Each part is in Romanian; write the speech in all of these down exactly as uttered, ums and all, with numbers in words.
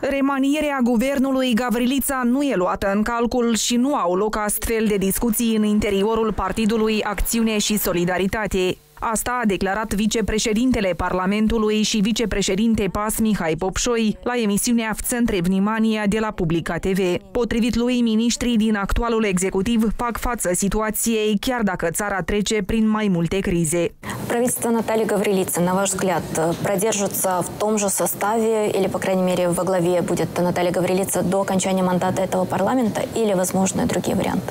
Remanierea guvernului Gavriliţa nu e luată în calcul și nu au loc astfel de discuții în interiorul Partidului Acțiune și Solidaritate. Asta a declarat vicepreședintele Parlamentului și vicepreședinte P A S Mihai Popșoi la emisiunea Vțentrebnimania de la Publica T V. Potrivit lui, miniștrii din actualul executiv fac față situației, chiar dacă țara trece prin mai multe crize. Правительство Натальи Гаврилицы, на ваш взгляд, продержится в том же составе или, по крайней мере, во главе будет Наталья Гаврилица до окончания мандата этого парламента или, возможно, другие варианты?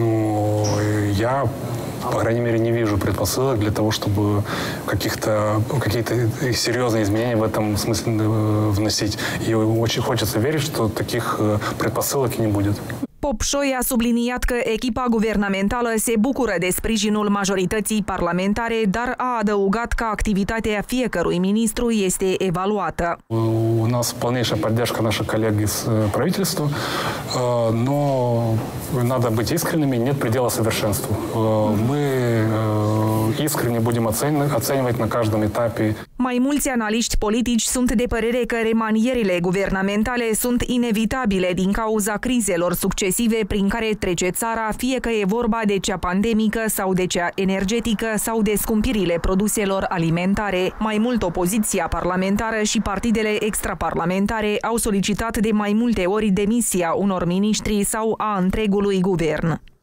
Ну, я, по крайней мере, не вижу предпосылок для того, чтобы каких-то какие-то серьезные изменения в этом смысле вносить. И очень хочется верить, что таких предпосылок и не будет. Popșoi a subliniat că echipa guvernamentală se bucură de sprijinul majorității parlamentare, dar a adăugat că activitatea fiecărui ministru este evaluată. У нас полнейшая поддержка наших коллег из правительства, но надо быть искренними, нет предела совершенству. Мы искренне будем оценивать на каждом этапе. Mai mulți analiști politici sunt de părere că remanierele guvernamentale sunt inevitabile din cauza crizelor succesive prin care trece țara, fie că e vorba de cea pandemică sau de cea energetică sau de scumpirile produselor alimentare. Mai mult, opoziția parlamentară și partidele extraparlamentare au solicitat de mai multe ori demisia unor miniștri sau a întregului guvern.